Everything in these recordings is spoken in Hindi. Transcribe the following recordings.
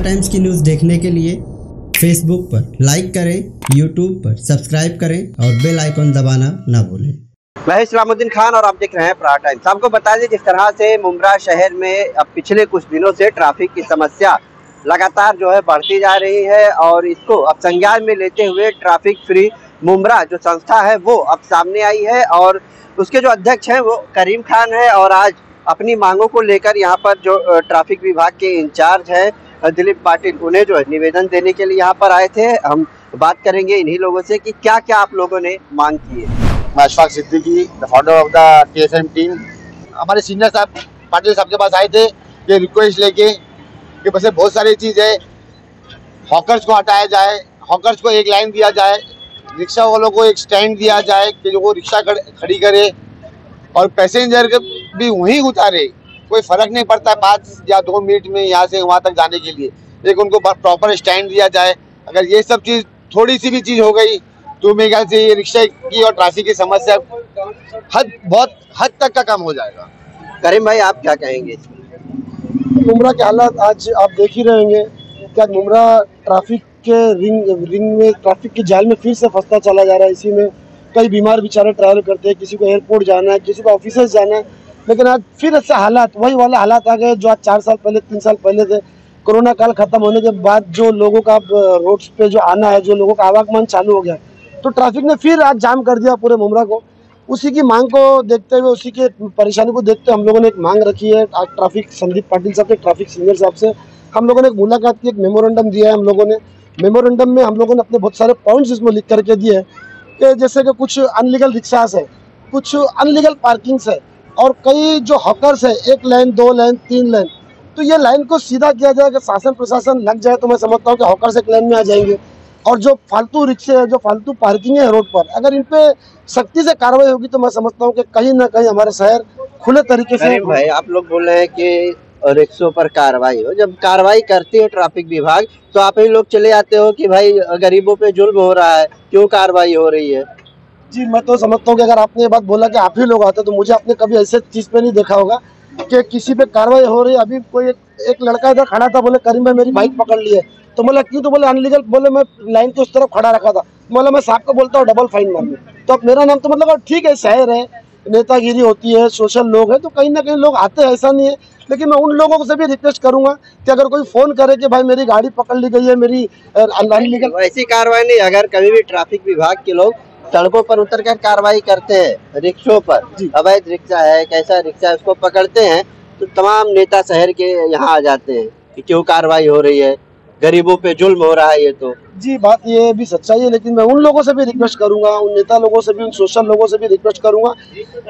पठार टाइम्स की न्यूज़ देखने के लिए फेसबुक पर लाइक करें, यूट्यूब पर सब्सक्राइब करें और बेल आइकॉन दबाना ना भूलें। मैं इस्लामुद्दीन खान और आप देख रहे हैं पठार टाइम्स। आपको बता दें जिस तरह से मुंब्रा शहर में अब पिछले कुछ दिनों से ट्रैफिक की समस्या लगातार जो है बढ़ती जा रही है और इसको अब संज्ञान में लेते हुए ट्रैफिक फ्री मुंब्रा जो संस्था है वो अब सामने आई है और उसके जो अध्यक्ष हैं वो करीम खान है और आज अपनी मांगों को लेकर यहाँ पर जो ट्रैफिक विभाग के इंचार्ज हैं दिलीप पाटिल उन्हें जो है निवेदन देने के लिए यहाँ पर आए थे। हम बात करेंगे इन्हीं लोगों से कि क्या क्या आप लोगों ने मांग की है। Ashfaq Siddiqui the founder of the TSM team, हमारे सीनियर साहब पाटिल साहब के पास आए थे ये रिक्वेस्ट लेके कि बस बहुत सारी चीज़ है, हॉकर्स को हटाया जाए, हॉकर्स को एक लाइन दिया जाए, रिक्शा वालों को एक स्टैंड दिया जाए कि जो वो रिक्शा खड़ी करे और पैसेंजर भी वहीं उतारे। कोई फ़र्क नहीं पड़ता 5 या 2 मिनट में यहाँ से वहाँ तक जाने के लिए, एक उनको प्रॉपर स्टैंड दिया जाए। अगर ये सब चीज़ थोड़ी सी भी चीज़ हो गई तो मेरे ख्याल से ये रिक्शा की और ट्रैफिक की समस्या बहुत हद तक का कम हो जाएगा। करीम भाई आप क्या कहेंगे? मुंब्रा के हालात आज आप देख ही रहेंगे कि आज मुंब्रा ट्रैफिक के रिंग में, ट्रैफिक के जाल में फिर से फंसता चला जा रहा है। इसी में कई बीमार बेचारे ट्रैवल करते हैं, किसी को एयरपोर्ट जाना है, किसी को ऑफिस जाना है, लेकिन आज फिर ऐसे हालात वही वाला हालात आ गए जो आज 4 साल पहले 3 साल पहले थे। कोरोना काल खत्म होने के बाद जो लोगों का रोड्स पे जो आना है, जो लोगों का आवागमन चालू हो गया तो ट्रैफिक ने फिर आज जाम कर दिया पूरे मुंब्रा को। उसी की मांग को देखते हुए, उसी के परेशानी को देखते हुए हम लोगों ने एक मांग रखी है। आज ट्रैफिक संदीप पाटिल साहब से, ट्रैफिक सीनियर साहब से हम लोगों ने एक मुलाकात की, एक मेमोरेंडम दिया है। हम लोगों ने मेमोरेंडम में हम लोगों ने अपने बहुत सारे पॉइंट्स इसमें लिख करके दिए हैं कि जैसे कि कुछ अनलीगल रिक्शास है, कुछ अनलीगल पार्किंग्स है और कई जो हॉकर्स है 1 लाइन 2 लाइन 3 लाइन, तो ये लाइन को सीधा किया जाए। अगर शासन प्रशासन लग जाए तो मैं समझता हूँ कि हॉकर्स एक लाइन में आ जाएंगे और जो फालतू रिक्शे हैं, जो फालतू पार्किंग है रोड पर, अगर इन पे सख्ती से कार्रवाई होगी तो मैं समझता हूँ कि कहीं ना कहीं हमारे शहर खुले तरीके से। भाई आप लोग बोल रहे हैं कि रिक्शों पर कार्रवाई हो, जब कार्रवाई करती है ट्रैफिक विभाग तो आप ही लोग चले आते हो कि भाई गरीबों पे जुल्म हो रहा है, क्यों कार्रवाई हो रही है? जी मैं तो समझता हूँ कि अगर आपने ये बात बोला कि आप ही लोग आते तो मुझे आपने कभी ऐसे चीज पे नहीं देखा होगा कि किसी पे कार्रवाई हो रही है। अभी कोई एक लड़का इधर खड़ा था, बोले करीम भाई मेरी बाइक पकड़ ली है, तो बोला क्यों? तो बोले अनलीगल, बोले मैं लाइन के उस तरफ खड़ा रखा था, बोला मैं साहब को बोलता हूँ डबल फाइन मारने। तो अब मेरा नाम तो मतलब ठीक है, शहर है, नेतागिरी होती है, सोशल लोग हैं तो कहीं ना कहीं लोग आते हैं, ऐसा नहीं है। लेकिन मैं उन लोगों से भी रिक्वेस्ट करूंगा कि अगर कोई फोन करे कि भाई मेरी गाड़ी पकड़ ली गई है, मेरी अनलीगल, ऐसी कार्रवाई नहीं। अगर कभी भी ट्रैफिक विभाग के लोग सड़कों पर उतरकर कार्रवाई करते हैं रिक्शों पर, अवैध रिक्शा है, कैसा रिक्शा है, उसको पकड़ते हैं तो तमाम नेता शहर के यहाँ आ जाते हैं कि क्यों कार्रवाई हो रही है, गरीबों पे जुल्म हो रहा है। ये तो जी बात ये भी सच्चाई है, लेकिन मैं उन लोगों से भी रिक्वेस्ट करूंगा, उन नेता लोगों से भी, उन सोशल लोगों से भी रिक्वेस्ट करूंगा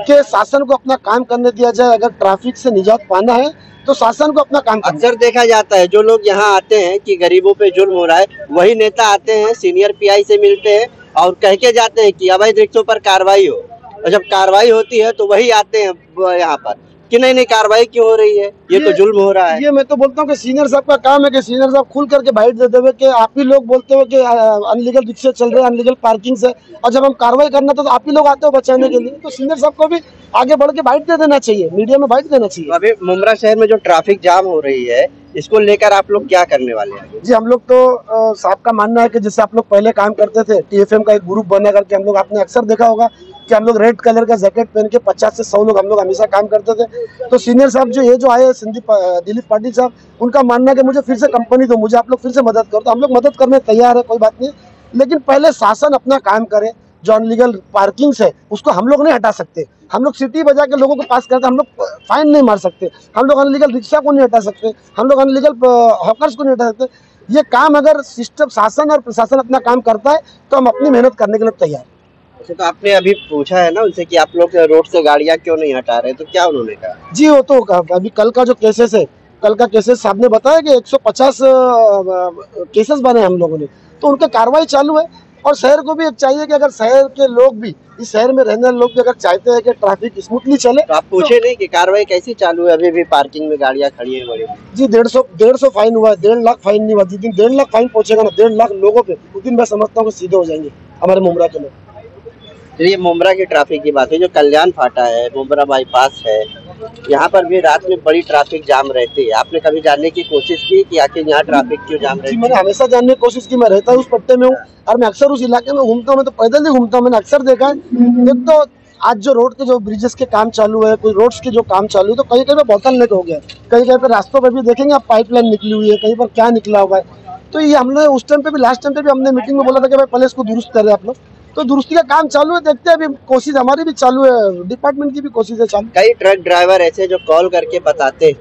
कि शासन को अपना काम करने दिया जाए। अगर ट्रैफिक से निजात पाना है तो शासन को अपना काम। अक्सर देखा जाता है जो लोग यहाँ आते हैं कि गरीबों पे जुल्म हो रहा है, वही नेता आते हैं सीनियर PI से मिलते हैं और कह के जाते हैं कि अवैध रिक्शों पर कार्रवाई हो, और जब कार्रवाई होती है तो वही आते हैं यहाँ पर कि नहीं नहीं कार्रवाई क्यों हो रही है, ये तो जुल्म हो रहा है। ये मैं तो बोलता हूँ कि सीनियर साहब का काम है कि सीनियर साहब खुल करके बाइट देते हुए कि आप ही लोग बोलते हो कि अनलीगल रिक्शे चल रहे हैं, अनलीगल पार्किंग्स है, और जब हम कार्रवाई करना था तो आप ही लोग आते हो बचाने के लिए। तो सीनियर साहब को भी आगे बढ़ के बाइट दे देना चाहिए, मीडिया में बाइट देना चाहिए। अभी मुंब्रा शहर में जो ट्रैफिक जाम हो रही है इसको लेकर आप लोग क्या करने वाले हैं? जी हम लोग तो साहब का मानना है कि जैसे आप लोग पहले काम करते थे TFM का एक ग्रुप बना करके, हम लोग आपने अक्सर देखा होगा कि हम लोग रेड कलर का जैकेट पहन के 50 से 100 लोग हम लोग हमेशा काम करते थे। तो सीनियर साहब जो ये जो आए संदीप दिलीप पाटिल साहब, उनका मानना है कि मुझे फिर से कंपनी दो, मुझे आप लोग फिर से मदद करो, तो हम लोग मदद करने तैयार है, कोई बात नहीं। लेकिन पहले शासन अपना काम करे। जो अनलीगल पार्किंग्स है उसको हम लोग नहीं हटा सकते, हम लोग सिटी बजा के लोगों को पास करते, हम लोग फाइन नहीं मार सकते, हम लोग अनलीगल रिक्शा को नहीं हटा सकते, हम लोग अनलीगल हॉकर्स को नहीं हटा सकते। ये काम अगर सिस्टम शासन और प्रशासन अपना काम करता है तो हम अपनी मेहनत करने के लिए तैयार। अच्छा तो आपने अभी पूछा है ना उनसे कि आप लोग रोड से गाड़ियाँ क्यों नहीं हटा रहे, तो क्या उन्होंने कहा? जी वो तो अभी कल का जो केसेस है, कल का केसेस साहब ने बताया कि 150 केसेस बने हम लोगों ने, तो उनके कार्रवाई चालू है। और शहर को भी एक चाहिए कि अगर शहर के लोग भी, इस शहर में रहने वाले लोग भी अगर चाहते हैं कि ट्रैफिक स्मूथली चले तो आप पूछे नहीं कि कार्रवाई कैसी चालू है? अभी भी पार्किंग में गाड़ियां खड़ी है बड़ी। जी 150 फाइन हुआ है, 1.5 लाख फाइन नहीं हुआ। जिस दिन 1.5 लाख फाइन पहुंचेगा ना 1.5 लाख लोगों पे, उस दिन मैं समझता हूँ सीधे हो जाएंगे हमारे मुंब्रा के लोग। चलिए मुंब्रा की ट्रैफिक की बात है, जो कल्याण फाटा है, मुंब्रा बाईपास है, यहाँ पर भी रात में बड़ी ट्रैफिक जाम रहती है, आपने कभी जानने की कोशिश की कि आखिर यहाँ ट्रैफिक क्यों जाम रहती है? मैंने हमेशा जानने की कोशिश की, मैं रहता हूँ उस पट्टे में हूँ और मैं अक्सर उस इलाके में घूमता हूँ, मैं तो पैदल ही घूमता हूँ, मैंने अक्सर देखा है। एक तो आज जो रोड के जो ब्रिजेस के काम चालू है, कोई रोड्स के जो काम चालू है, तो कहीं कहीं पर बोतलनेक हो गया, कहीं कहीं पर रास्तों पर भी देखेंगे आप पाइपलाइन निकली हुई है, कहीं पर क्या निकला हुआ है। तो ये हमने उस टाइम पे भी लास्ट टाइम पे भी हमने मीटिंग में बोला था कि भाई पहले इसको दुरुस्त करें आप लोग, तो दुरुस्ती का काम चालू है, देखते हैं अभी कोशिश हमारी भी चालू है, डिपार्टमेंट की भी कोशिश है चालू। कई ट्रक ड्राइवर ऐसे जो कॉल करके बताते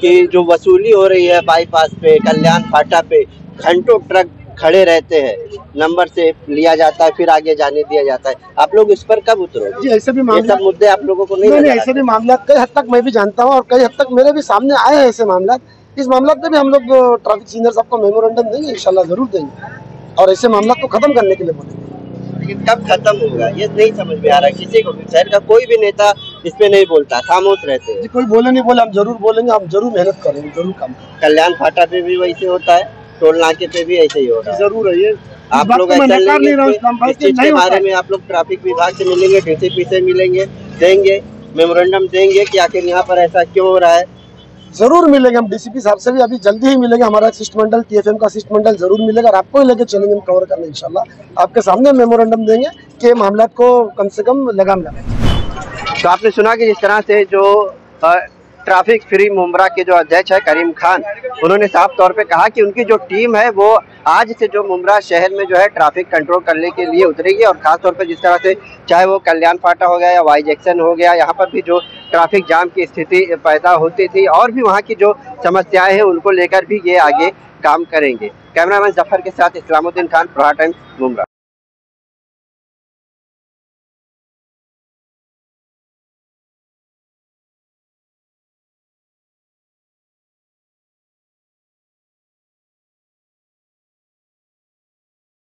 कि जो वसूली हो रही है बाईपास पे, कल्याण फाटा पे घंटों ट्रक खड़े रहते हैं, नंबर से लिया जाता है फिर आगे जाने दिया जाता है, आप लोग इस पर कब उतरोगे? जी ऐसे भी मामला, मुद्दे आप लोगों को नहीं, ऐसे भी मामला कई हद तक मैं भी जानता हूँ और कई हद तक मेरे भी सामने आए हैं ऐसे मामला। इस मामला पे भी हम लोग ट्रैफिक सीनियर साहब को मेमोरेंडम देंगे, इंशाल्लाह जरूर देंगे और ऐसे मामला को खत्म करने के लिए बोलेंगे। लेकिन कब खत्म होगा ये नहीं समझ में आ रहा किसी को भी, शहर का कोई भी नेता इस पे नहीं बोलता, खामोश रहते हैं। कोई बोले नहीं बोले, हम जरूर बोलेंगे, हम जरूर मेहनत करेंगे, जरूर काम करेंगे। कल्याण फाटा पे भी वैसे होता है, टोल नाके पे भी ऐसे ही होता है, जरूर है ये। आप लोग इसके बारे में आप लोग ट्रैफिक विभाग से मिलेंगे, डीसीपी से मिलेंगे, देंगे मेमोरेंडम देंगे की आखिर यहाँ पर ऐसा क्यों हो रहा है? जरूर मिलेंगे, हम डीसीपी साहब से भी अभी जल्दी ही मिलेंगे, हमारा शिष्टमंडल TFM का शिष्टमंडल जरूर मिलेगा और आपको ही लेके चलेंगे हम कवर करने, इंशाल्लाह आपके सामने मेमोरेंडम देंगे कि मामला को कम से कम लगाम लगाएं। तो आपने सुना कि जिस तरह से जो ट्रैफिक फ्री मुंबई के जो अध्यक्ष है करीम खान, उन्होंने साफ तौर पे कहा कि उनकी जो टीम है वो आज से जो मुंबई शहर में जो है ट्रैफिक कंट्रोल करने के लिए उतरेगी और खास तौर पे जिस तरह से चाहे वो कल्याण फाटा हो गया या Y जंक्शन हो गया, यहाँ पर भी जो ट्रैफिक जाम की स्थिति पैदा होती थी और भी वहाँ की जो समस्याएं हैं उनको लेकर भी ये आगे काम करेंगे। कैमरामैन जफर के साथ इस्लामुद्दीन खान, प्रहार टाइम्स, मुंबई।